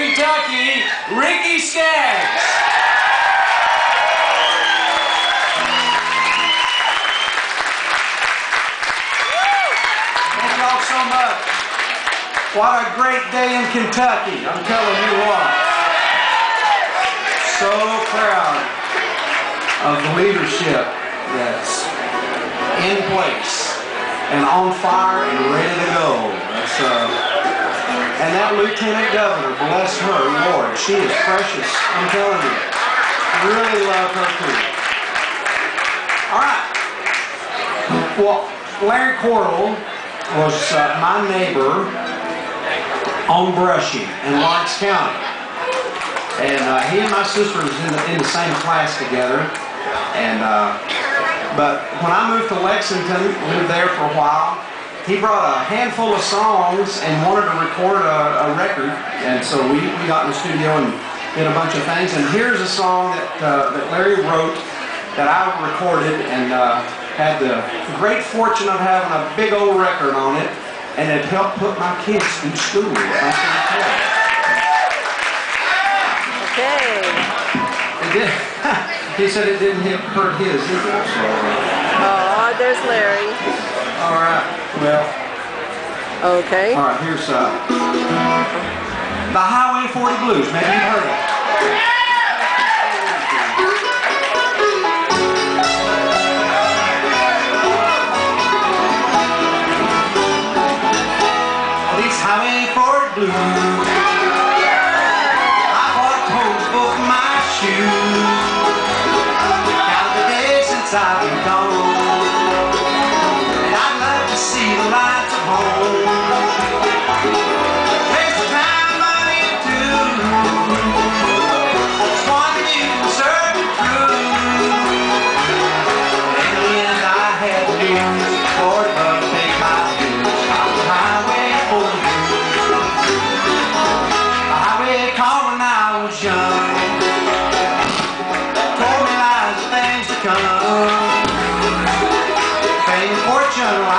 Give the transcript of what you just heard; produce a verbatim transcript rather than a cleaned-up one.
Kentucky, Ricky Skaggs. Thank y'all so much. What a great day in Kentucky, I'm telling you what. So proud of the leadership that's in place and on fire and ready to go. That's, uh, and that Lieutenant Governor, bless her, Lord, she is precious, I'm telling you. I really love her too. All right. Well, Larry Cordell was uh, my neighbor on Brushy in Lawrence County. And uh, he and my sister was in the, in the same class together. And uh, but when I moved to Lexington, lived there for a while, he brought a handful of songs and wanted to record a, a record, and so we, we got in the studio and did a bunch of things. And here's a song that, uh, that Larry wrote that I recorded and uh, had the great fortune of having a big old record on it, and it helped put my kids through school. Okay. It did. He said it didn't hurt his either. So. Oh, there's Larry. All right. Well, okay. All right, here's uh, the Highway forty Blues. Maybe you've heard of it. Well, these Highway forty Blues, I bought holes for my shoes. Now the day since I've been gone. Fortune